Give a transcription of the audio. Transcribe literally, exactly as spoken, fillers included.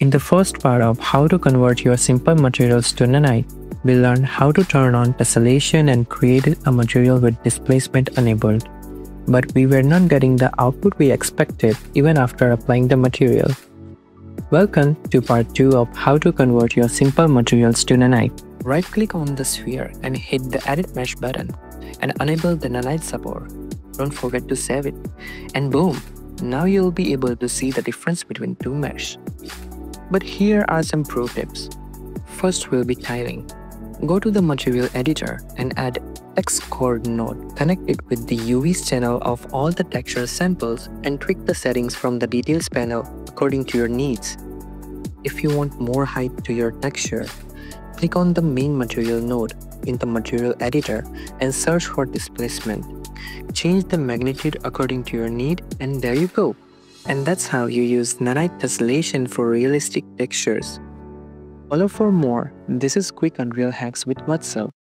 In the first part of how to convert your simple materials to nanite, we learned how to turn on tessellation and create a material with displacement enabled. But we were not getting the output we expected even after applying the material. Welcome to part two of how to convert your simple materials to nanite. Right click on the sphere and hit the edit mesh button and enable the nanite support. Don't forget to save it. And boom! Now you'll be able to see the difference between two mesh. But here are some pro tips. First will be tiling. Go to the material editor and add text chord node. Connect it with the U Vs channel of all the texture samples and tweak the settings from the details panel according to your needs. If you want more height to your texture, click on the main material node in the material editor and search for displacement. Change the magnitude according to your need and there you go. And that's how you use nanite tessellation for realistic textures. Follow for more. This is Quick Unreal Hacks with Vatsal.